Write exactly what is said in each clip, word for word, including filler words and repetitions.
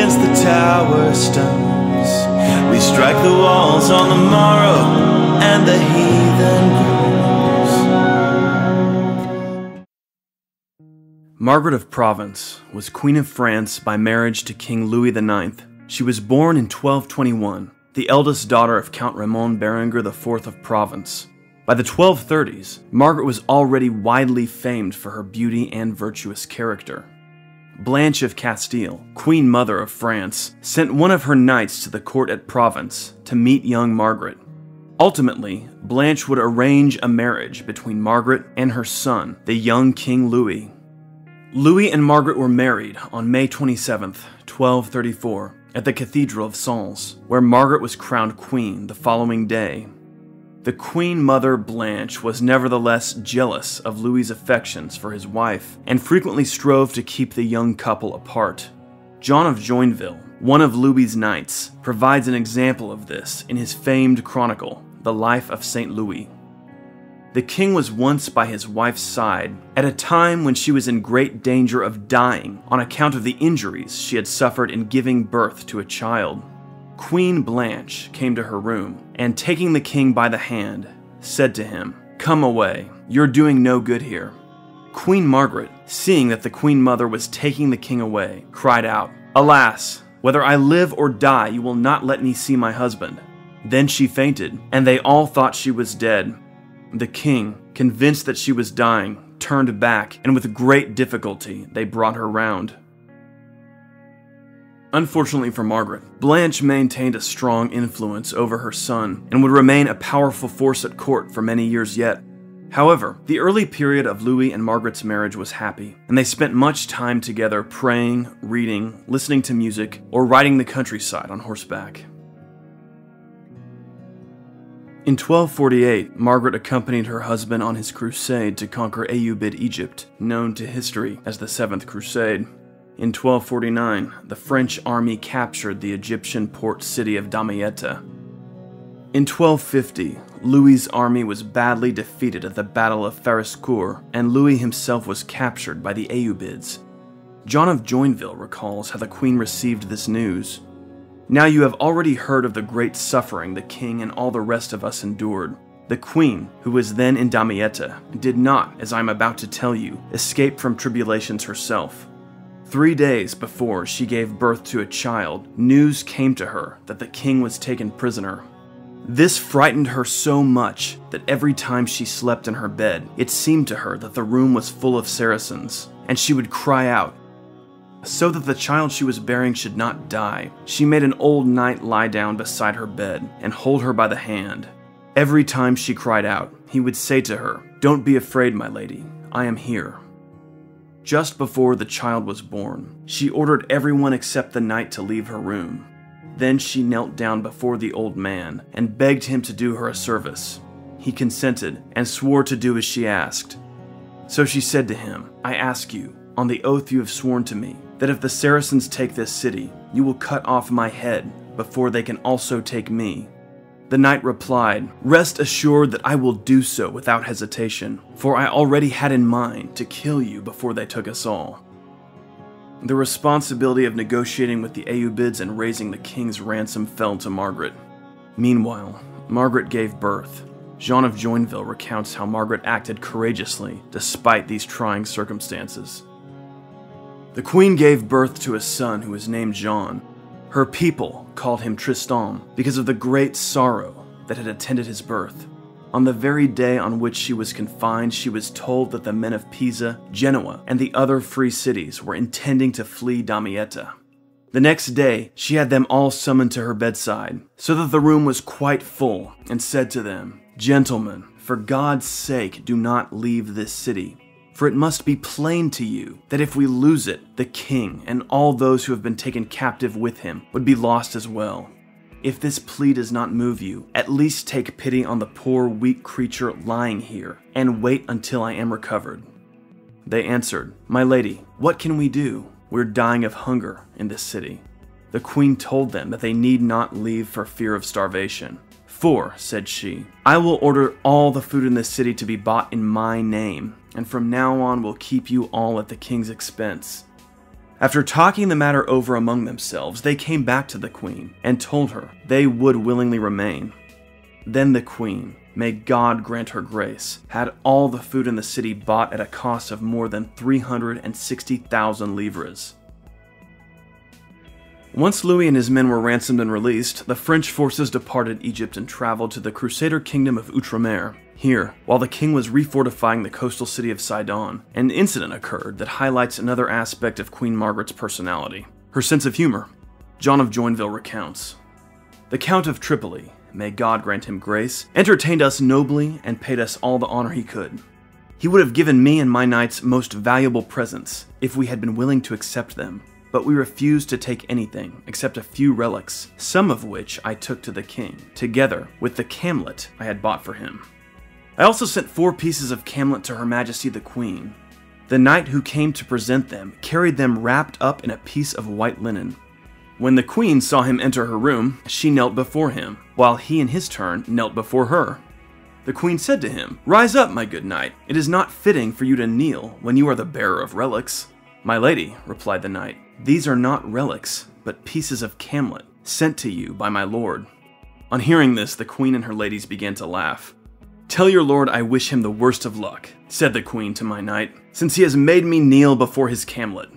against the tower stones. We strike the walls on the morrow, and the heathen groans. Margaret of Provence was Queen of France by marriage to King Louis the ninth. She was born in twelve twenty-one, the eldest daughter of Count Raymond Berenger the fourth of Provence. By the twelve thirties, Margaret was already widely famed for her beauty and virtuous character. Blanche of Castile, Queen Mother of France, sent one of her knights to the court at Provence to meet young Margaret. Ultimately, Blanche would arrange a marriage between Margaret and her son, the young King Louis. Louis and Margaret were married on May twenty-seventh, twelve thirty-four, at the Cathedral of Sens, where Margaret was crowned queen the following day. The Queen Mother Blanche was nevertheless jealous of Louis's affections for his wife and frequently strove to keep the young couple apart. John of Joinville, one of Louis's knights, provides an example of this in his famed chronicle, The Life of Saint Louis. The king was once by his wife's side at a time when she was in great danger of dying on account of the injuries she had suffered in giving birth to a child. Queen Blanche came to her room, and taking the king by the hand, said to him, "Come away, you're doing no good here." Queen Margaret, seeing that the Queen Mother was taking the king away, cried out, "Alas, whether I live or die, you will not let me see my husband." Then she fainted, and they all thought she was dead. The king, convinced that she was dying, turned back, and with great difficulty they brought her round. Unfortunately for Margaret, Blanche maintained a strong influence over her son and would remain a powerful force at court for many years yet. However, the early period of Louis and Margaret's marriage was happy, and they spent much time together praying, reading, listening to music, or riding the countryside on horseback. In twelve forty-eight, Margaret accompanied her husband on his crusade to conquer Ayyubid Egypt, known to history as the Seventh Crusade. In twelve forty-nine, the French army captured the Egyptian port city of Damietta. In twelve fifty, Louis's army was badly defeated at the Battle of Fariskour, and Louis himself was captured by the Ayyubids. John of Joinville recalls how the queen received this news. "Now you have already heard of the great suffering the king and all the rest of us endured. The queen, who was then in Damietta, did not, as I am about to tell you, escape from tribulations herself. Three days before she gave birth to a child, news came to her that the king was taken prisoner. This frightened her so much that every time she slept in her bed, it seemed to her that the room was full of Saracens, and she would cry out. So that the child she was bearing should not die, she made an old knight lie down beside her bed and hold her by the hand. Every time she cried out, he would say to her, 'Don't be afraid, my lady, I am here.' Just before the child was born, she ordered everyone except the knight to leave her room. Then she knelt down before the old man and begged him to do her a service. He consented and swore to do as she asked. So she said to him, 'I ask you, on the oath you have sworn to me, that if the Saracens take this city, you will cut off my head before they can also take me.' The knight replied, 'Rest assured that I will do so without hesitation, for I already had in mind to kill you before they took us all.'" The responsibility of negotiating with the Ayyubids and raising the king's ransom fell to Margaret. Meanwhile, Margaret gave birth. John of Joinville recounts how Margaret acted courageously despite these trying circumstances. "The queen gave birth to a son who was named John. Her people called him Tristan because of the great sorrow that had attended his birth. On the very day on which she was confined, she was told that the men of Pisa, Genoa, and the other free cities were intending to flee Damietta. The next day, she had them all summoned to her bedside, so that the room was quite full, and said to them, 'Gentlemen, for God's sake, do not leave this city. For it must be plain to you that if we lose it, the king and all those who have been taken captive with him would be lost as well. If this plea does not move you, at least take pity on the poor weak creature lying here, and wait until I am recovered.' They answered, 'My lady, what can we do? We're dying of hunger in this city.' The queen told them that they need not leave for fear of starvation. 'For,' said she, 'I will order all the food in this city to be bought in my name, and from now on will keep you all at the king's expense. After talking the matter over among themselves, they came back to the queen and told her they would willingly remain. Then the queen, may God grant her grace, had all the food in the city bought at a cost of more than three hundred sixty thousand livres. Once Louis and his men were ransomed and released, the French forces departed Egypt and traveled to the Crusader kingdom of Outremer. Here, while the king was refortifying the coastal city of Sidon, an incident occurred that highlights another aspect of Queen Margaret's personality, her sense of humor. John of Joinville recounts, "The Count of Tripoli, may God grant him grace, entertained us nobly and paid us all the honor he could. He would have given me and my knights most valuable presents if we had been willing to accept them, but we refused to take anything except a few relics, some of which I took to the king, together with the camlet I had bought for him. I also sent four pieces of camlet to Her Majesty the Queen. The knight who came to present them carried them wrapped up in a piece of white linen. When the queen saw him enter her room, she knelt before him, while he in his turn knelt before her. The queen said to him, 'Rise up, my good knight, it is not fitting for you to kneel when you are the bearer of relics.' 'My lady,' replied the knight, 'these are not relics, but pieces of camlet sent to you by my lord.' On hearing this, the queen and her ladies began to laugh. 'Tell your lord I wish him the worst of luck,' said the queen to my knight, 'since he has made me kneel before his camlet.'"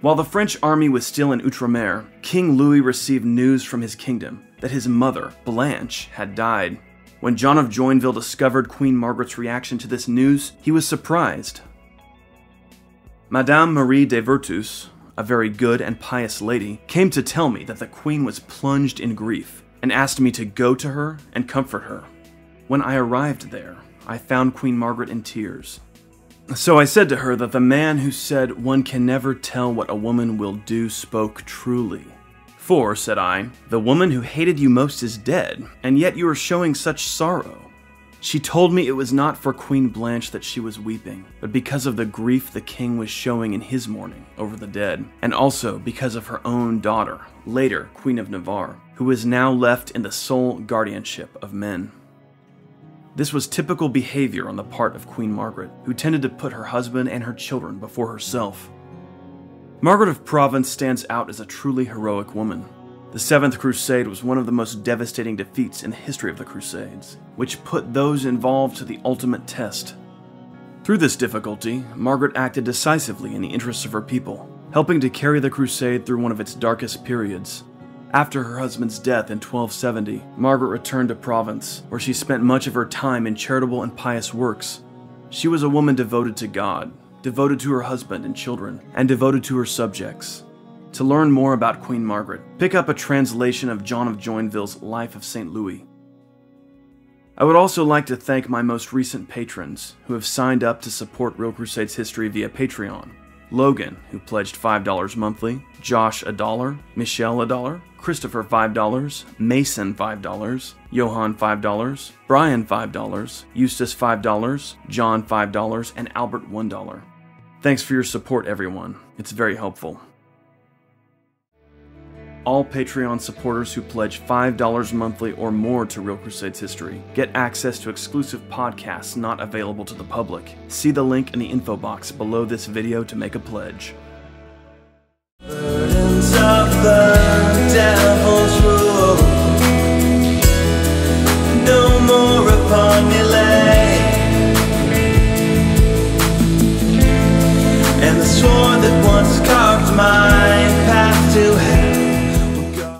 While the French army was still in Outremer, King Louis received news from his kingdom that his mother, Blanche, had died. When John of Joinville discovered Queen Margaret's reaction to this news, he was surprised. "Madame Marie de Vertus, a very good and pious lady, came to tell me that the queen was plunged in grief and asked me to go to her and comfort her. When I arrived there, I found Queen Margaret in tears. So I said to her that the man who said, 'One can never tell what a woman will do,' spoke truly. 'For,' said I, 'the woman who hated you most is dead, and yet you are showing such sorrow.' She told me it was not for Queen Blanche that she was weeping, but because of the grief the king was showing in his mourning over the dead, and also because of her own daughter, later Queen of Navarre, who is now left in the sole guardianship of men." This was typical behavior on the part of Queen Margaret, who tended to put her husband and her children before herself. Margaret of Provence stands out as a truly heroic woman. The Seventh Crusade was one of the most devastating defeats in the history of the Crusades, which put those involved to the ultimate test. Through this difficulty, Margaret acted decisively in the interests of her people, helping to carry the Crusade through one of its darkest periods. After her husband's death in twelve seventy, Margaret returned to Provence, where she spent much of her time in charitable and pious works. She was a woman devoted to God, devoted to her husband and children, and devoted to her subjects. To learn more about Queen Margaret, pick up a translation of John of Joinville's Life of Saint Louis. I would also like to thank my most recent patrons who have signed up to support Real Crusades History via Patreon. Logan, who pledged five dollars monthly, Josh one dollar, Michelle one dollar, Christopher five dollars, Mason five dollars, Johan five dollars, Brian five dollars, Eustace five dollars, John five dollars, and Albert one dollar. Thanks for your support, everyone. It's very helpful. All Patreon supporters who pledge five dollars monthly or more to Real Crusades History get access to exclusive podcasts not available to the public. See the link in the info box below this video to make a pledge.